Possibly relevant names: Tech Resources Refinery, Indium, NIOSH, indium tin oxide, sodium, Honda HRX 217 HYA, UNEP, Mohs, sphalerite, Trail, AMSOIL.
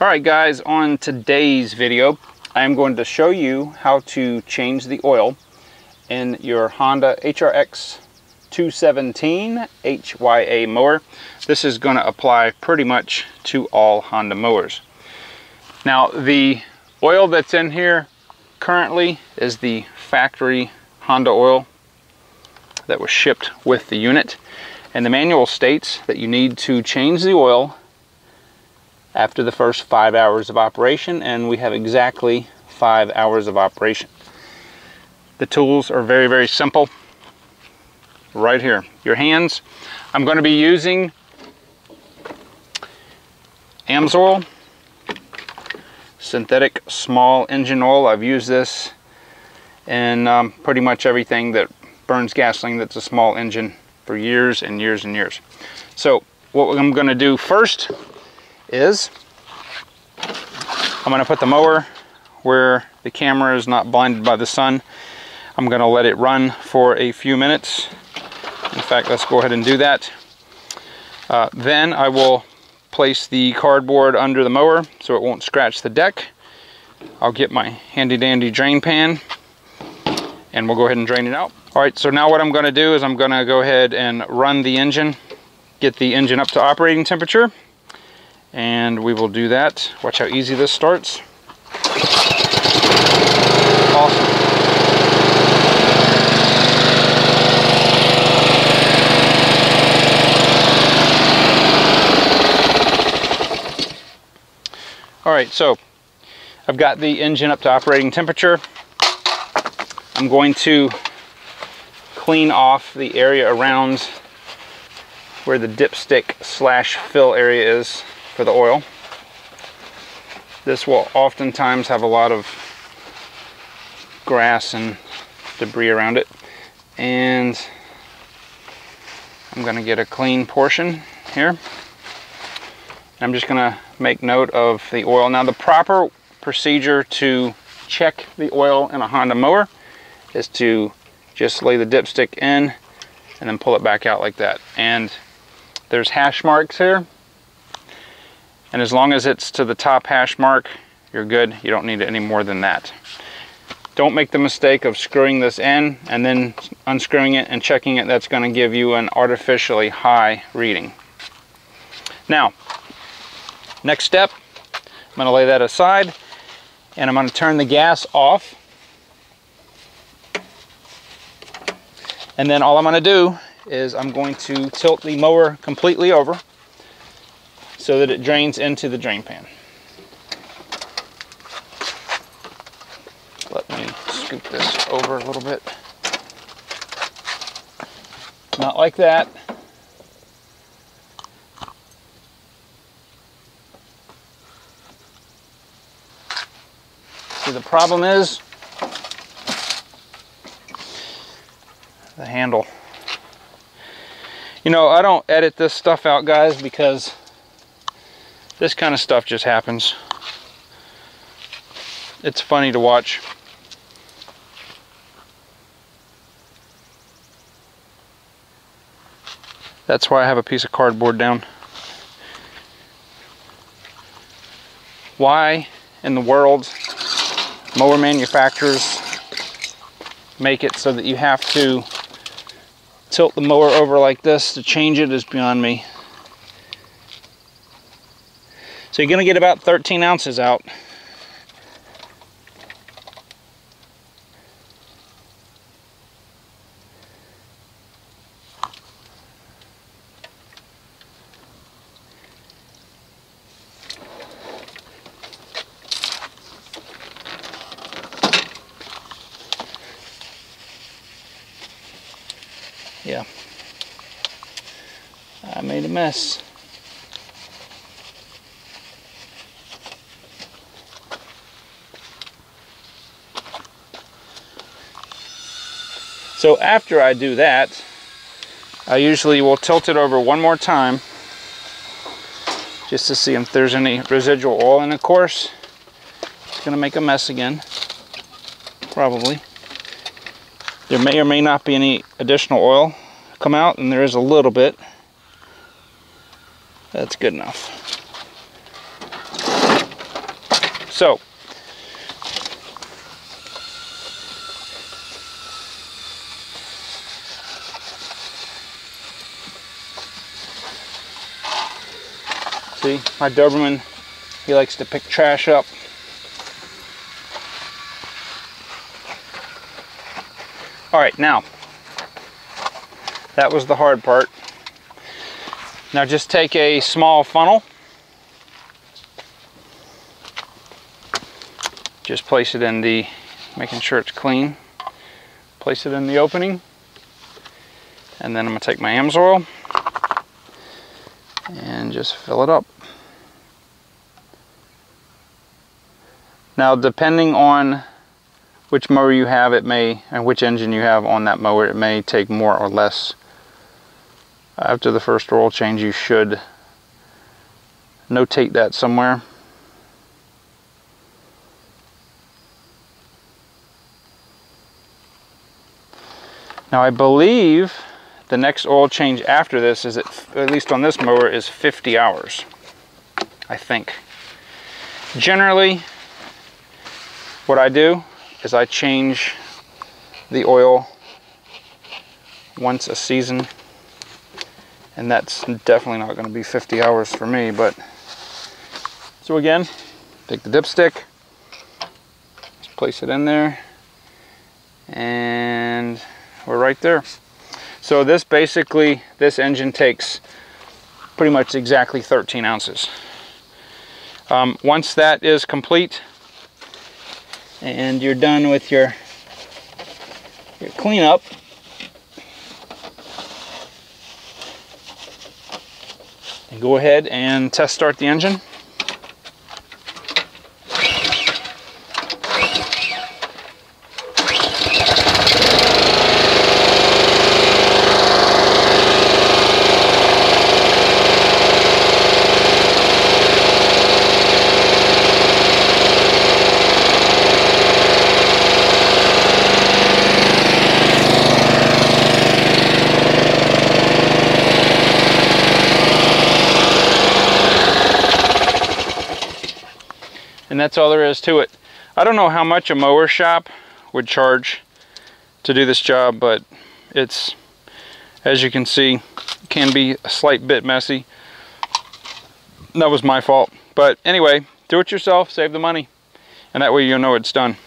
All right guys, on today's video, I am going to show you how to change the oil in your Honda HRX 217 HYA mower. This is going to apply pretty much to all Honda mowers. Now the oil that's in here currently is the factory Honda oil that was shipped with the unit. And the manual states that you need to change the oil after the first 5 hours of operation, and we have exactly 5 hours of operation. The tools are very simple. Right here, your hands. I'm going to be using AMSOIL, synthetic small engine oil. I've used this in pretty much everything that burns gasoline that's a small engine for years and years and years. So what I'm going to do first is I'm going to put the mower where the camera is not blinded by the sun. I'm going to let it run for a few minutes. In fact, let's go ahead and do that. Then I will place the cardboard under the mower so it won't scratch the deck. I'll get my handy dandy drain pan and we'll go ahead and drain it out. All right, so now what I'm going to do is I'm going to go ahead and run the engine, get the engine up to operating temperature. And we will do that. Watch how easy this starts. Awesome. All right, so I've got the engine up to operating temperature. I'm going to clean off the area around where the dipstick / fill area is for the oil. This will oftentimes have a lot of grass and debris around it, and I'm going to get a clean portion here. I'm just going to make note of the oil. Now the proper procedure to check the oil in a Honda mower is to just lay the dipstick in and then pull it back out like that, and there's hash marks here. And as long as it's to the top hash mark, you're good. You don't need it any more than that. Don't make the mistake of screwing this in and then unscrewing it and checking it. That's going to give you an artificially high reading. Now, next step, I'm going to lay that aside and I'm going to turn the gas off. And then all I'm going to do is I'm going to tilt the mower completely over so that it drains into the drain pan. Let me scoop this over a little bit. Not like that. See, the problem is the handle. You know, I don't edit this stuff out, guys, because this kind of stuff just happens. It's funny to watch. That's why I have a piece of cardboard down. Why in the world mower manufacturers make it so that you have to tilt the mower over like this to change it is beyond me. So you're going to get about 13 ounces out. Yeah, I made a mess. So after I do that, I usually will tilt it over one more time just to see if there's any residual oil. And of course, it's going to make a mess again, probably. There may or may not be any additional oil come out, and there is a little bit. That's good enough. So see, my Doberman, he likes to pick trash up. All right, now that was the hard part. Now just take a small funnel, just place it in the, making sure it's clean, place it in the opening, and then I'm gonna take my AMSOIL and just fill it up. Now depending on which mower you have, it may, and which engine you have on that mower, it may take more or less. After the first oil change, you should notate that somewhere. Now I believe the next oil change after this is, at least on this mower, is 50 hours, I think. Generally, what I do is I change the oil once a season, and that's definitely not gonna be 50 hours for me, but. So again, take the dipstick, just place it in there, and we're right there. So this basically, this engine takes pretty much exactly 13 ounces. Once that is complete, and you're done with your cleanup, and go ahead and test start the engine. And that's all there is to it. I don't know how much a mower shop would charge to do this job, but it's, as you can see, can be a slight bit messy. That was my fault. But anyway, do it yourself, save the money, and that way you'll know it's done.